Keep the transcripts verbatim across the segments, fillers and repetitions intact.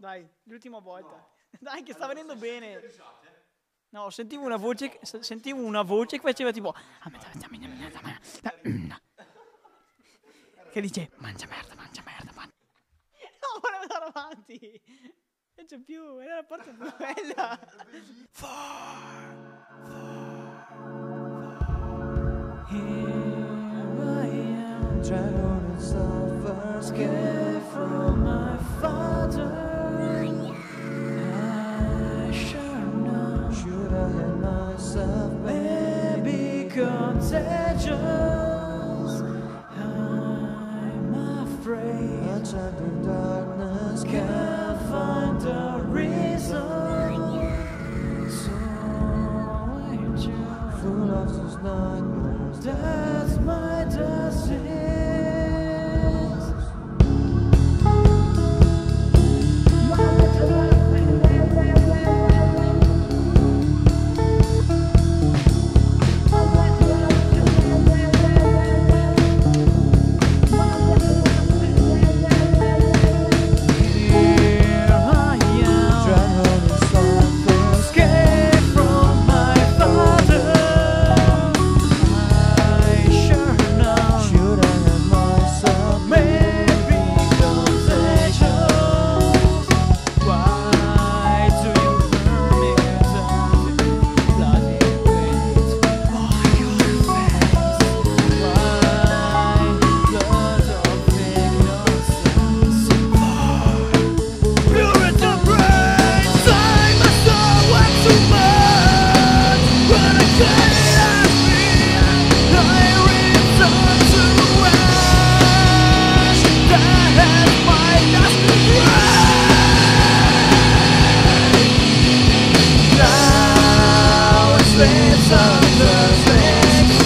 Dai, l'ultima volta. No. Dai, che sta allora, venendo bene. Risate? No, sentivo una voce che, sentivo una voce che faceva tipo... che dice, mangia merda, mangia merda, mangia... No, volevo andare avanti. Non c'è più, era la parte più bella. Far, far, far. Here I am, drowned in sulfur, scared from my father. Maybe contagious. I'm afraid a trap in darkness can't find a reason. So I'm just full of those nightmares. That's my disease.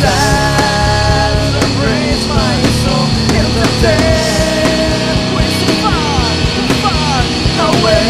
Can't find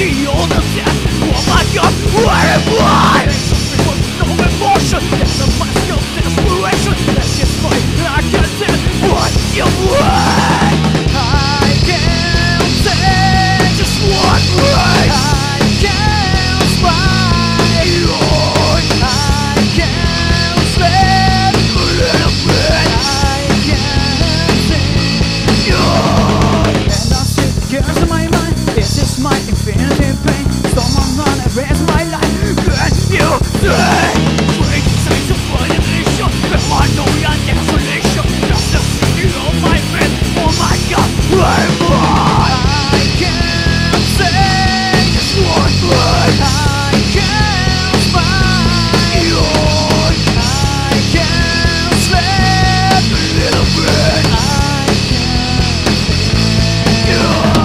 the other side. Oh my God, where am I? With no emotion, there's a mask of desperation. Let's just fight like I said, what you want. I can't take just one race. I can't smile your I can't spend a little bit. I can't take your and I sit against in my mind. This is my infinity pain. Someone wanna raise my life. Can you see? Great signs of violation. There are no young desolation. That's the city of my friend. Oh my God, where am I? I can't say just one word. I can't find you. I can't sleep a little bit. I can't sleep.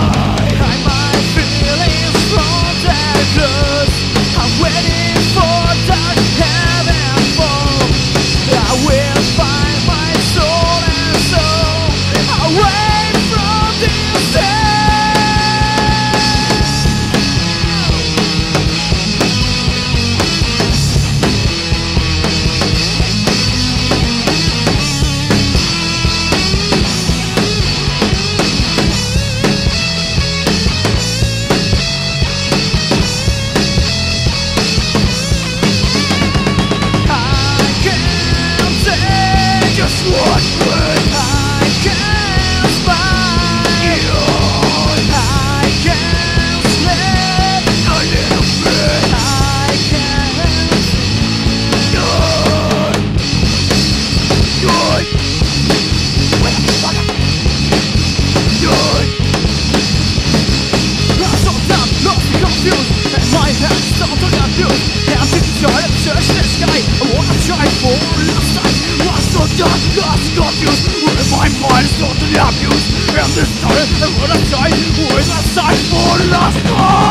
Abuse and this time, and when I die, when I die for last time.